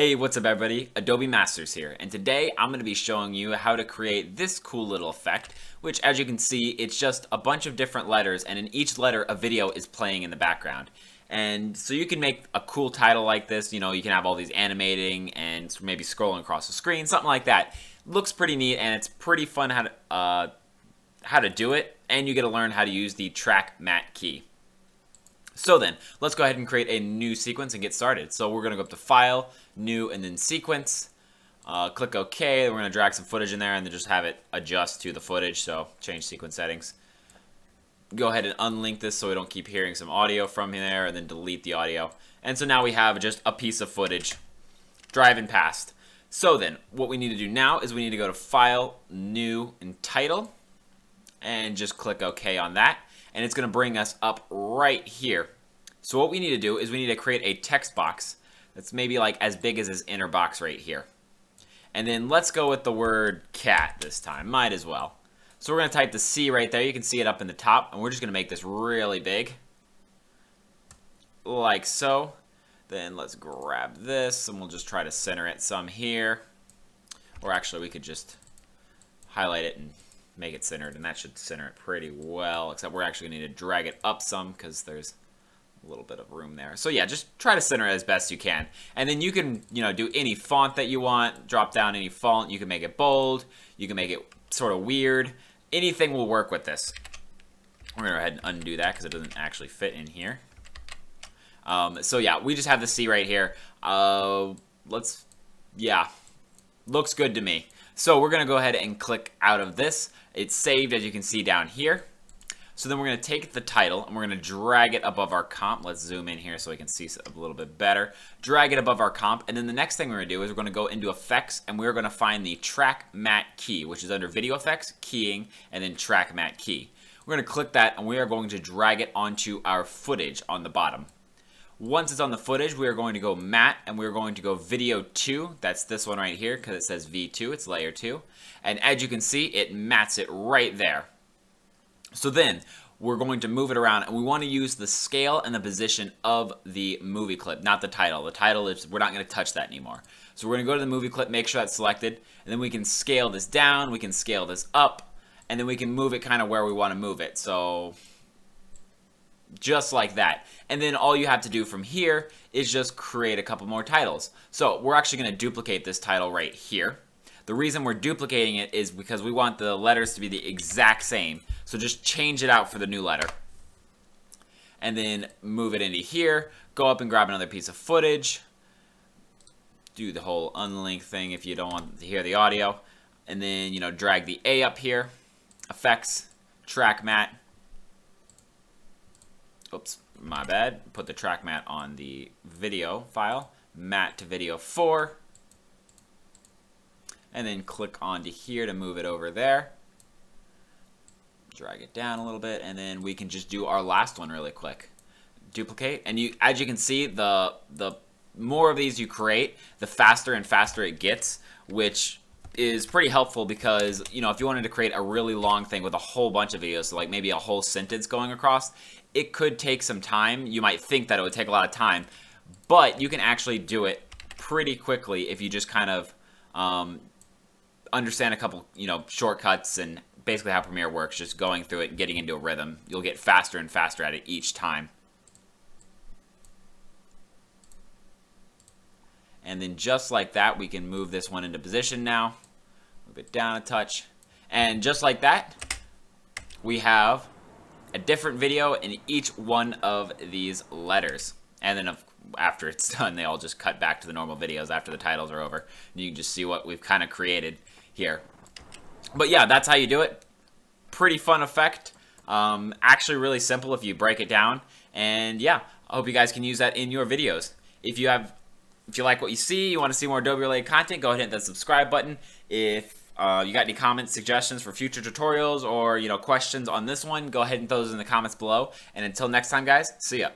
Hey, what's up everybody? Adobe Masters here, and today I'm going to be showing you how to create this cool little effect, which as you can see, it's just a bunch of different letters, and in each letter a video is playing in the background. And so you can make a cool title like this, you know, you can have all these animating and maybe scrolling across the screen, something like that. Looks pretty neat and it's pretty fun how to do it, and you get to learn how to use the track matte key. So then, let's go ahead and create a new sequence and get started. So we're gonna go up to File, New, and then Sequence. Click OK, we're gonna drag some footage in there and then just have it adjust to the footage, so change sequence settings. Go ahead and unlink this so we don't keep hearing some audio from there, and then delete the audio. And so now we have just a piece of footage driving past. So then, what we need to do now is we need to go to File, New, and Title, and just click OK on that. And it's gonna bring us up right here. So what we need to do is we need to create a text box that's maybe like as big as this inner box right here. And then let's go with the word cat this time, might as well. So we're gonna type the C right there, you can see it up in the top, and we're just gonna make this really big, like so. Then let's grab this and we'll just try to center it some here. Or actually we could just highlight it and make it centered, and that should center it pretty well, except we're actually gonna need to drag it up some because there's a little bit of room there. So yeah, just try to center it as best you can. And then you can, you know, do any font that you want, drop down any font, you can make it bold, you can make it sort of weird, anything will work with this. We're gonna go ahead and undo that because it doesn't actually fit in here. So yeah, we just have the C right here. Yeah, looks good to me. So we're gonna go ahead and click out of this. It's saved, as you can see down here. So then we're gonna take the title and we're gonna drag it above our comp. Let's zoom in here so we can see a little bit better. Drag it above our comp, and then the next thing we're gonna do is we're gonna go into effects, and we're gonna find the track matte key, which is under video effects, keying, and then track matte key. We're gonna click that and we are going to drag it onto our footage on the bottom. Once it's on the footage, we are going to go matte, and we're going to go video 2. That's this one right here because it says V2, it's layer 2. And as you can see, it mattes it right there. So then we're going to move it around, and we want to use the scale and the position of the movie clip, not the title. The title is, we're not going to touch that anymore. So we're going to go to the movie clip, make sure that's selected, and then we can scale this down, we can scale this up, and then we can move it kind of where we want to move it. So just like that. And then all you have to do from here is just create a couple more titles. So we're actually going to duplicate this title right here. The reason we're duplicating it is because we want the letters to be the exact same. So just change it out for the new letter. And then move it into here. Go up and grab another piece of footage. Do the whole unlink thing if you don't want to hear the audio. And then, you know, drag the A up here. Effects, track matte. Oops, my bad. Put the track matte on the video file, matte to video 4, and then click onto here to move it over there. Drag it down a little bit, and then we can just do our last one really quick. Duplicate, and you, as you can see, the more of these you create, the faster and faster it gets, which is pretty helpful because, you know, if you wanted to create a really long thing with a whole bunch of videos, so like maybe a whole sentence going across, it could take some time. You might think that it would take a lot of time, but you can actually do it pretty quickly if you just kind of understand a couple, you know, shortcuts and basically how Premiere works, just going through it and getting into a rhythm. You'll get faster and faster at it each time. And then just like that, we can move this one into position now. Move it down a touch. And just like that, we have a different video in each one of these letters. And then after it's done, they all just cut back to the normal videos after the titles are over. And you can just see what we've kind of created here. But yeah, that's how you do it. Pretty fun effect. Actually really simple if you break it down. And yeah, I hope you guys can use that in your videos. If you like what you see, you want to see more Adobe-related content, go ahead and hit that subscribe button. If you got any comments, suggestions for future tutorials, or, you know, questions on this one, go ahead and throw those in the comments below. And until next time, guys, see ya.